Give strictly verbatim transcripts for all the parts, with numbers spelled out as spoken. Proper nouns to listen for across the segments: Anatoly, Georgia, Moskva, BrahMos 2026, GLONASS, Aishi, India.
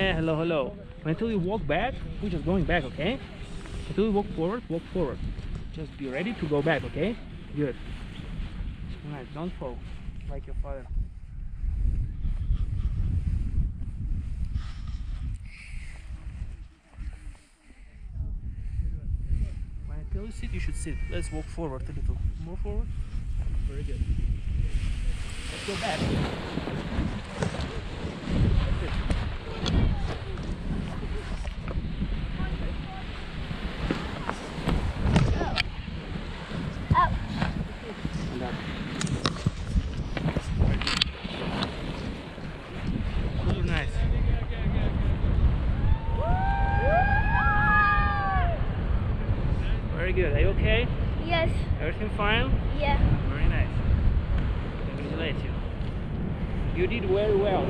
Eh, hello, hello. Until you walk back, we're just going back, okay? Until you walk forward, walk forward. Just be ready to go back, okay? Good. Alright, don't fall like your father. Until you sit, you should sit. Let's walk forward a little. More forward. Very good. Let's go back. That's it. Good. Are you okay? Yes. Everything fine? Yeah. Very nice. Congratulate you. You did very well.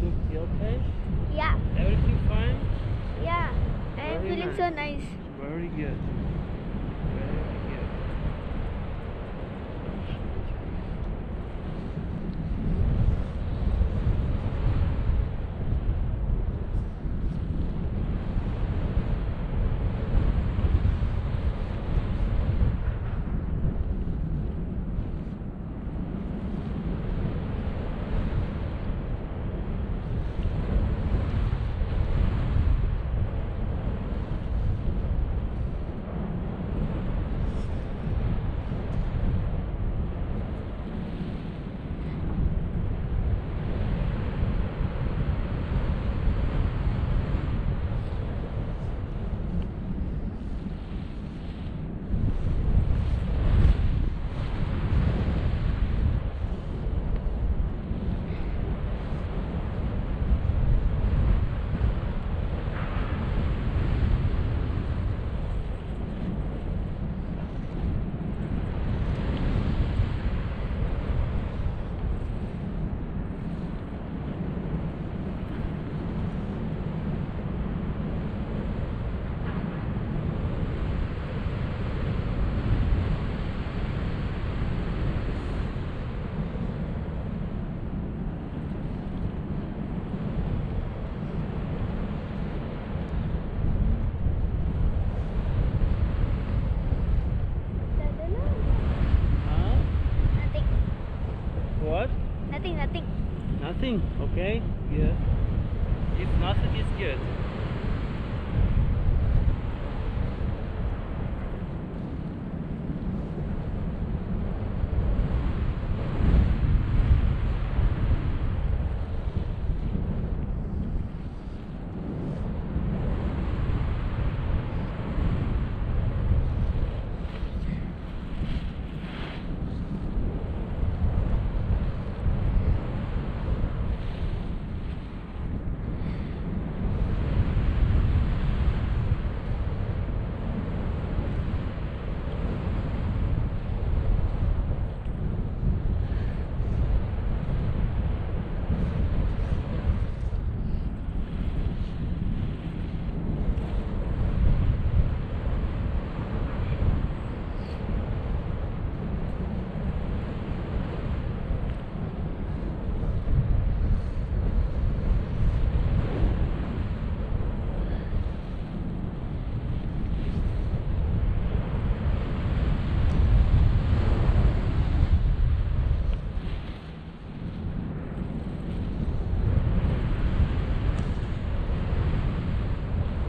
You okay? Yeah. Everything fine? Yeah. I'm feeling nice. So nice. Very good. Very good. Nothing, nothing. Nothing? Okay. Yeah. If nothing is good.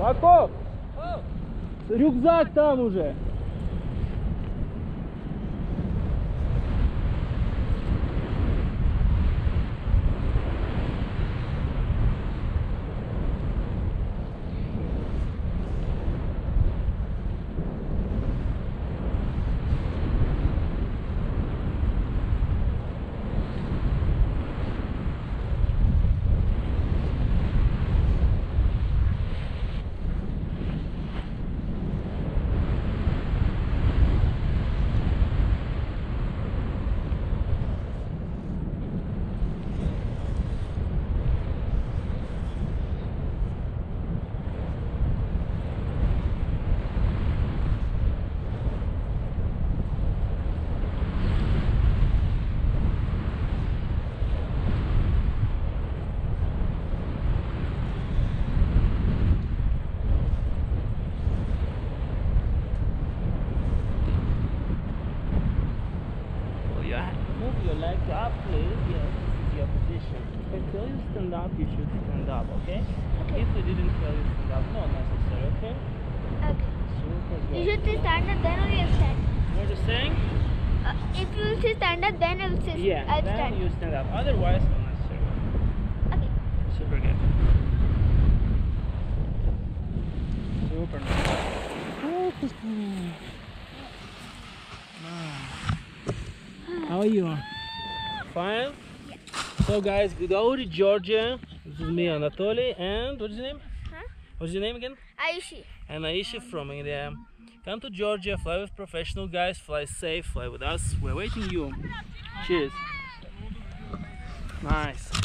Акоп! Рюкзак там уже! Yeah, I'll then stand. You stand up. Otherwise, I'm not sure. Okay. Super good. Super nice. How are you? Fine? Yeah. So guys, good old Georgia. This is me, Anatoly, and what's your name? Huh? What's your name again? Aishi. And Aishi from India. Come to Georgia, fly with professional guys, fly safe, fly with us. We're waiting you. Cheers. Nice.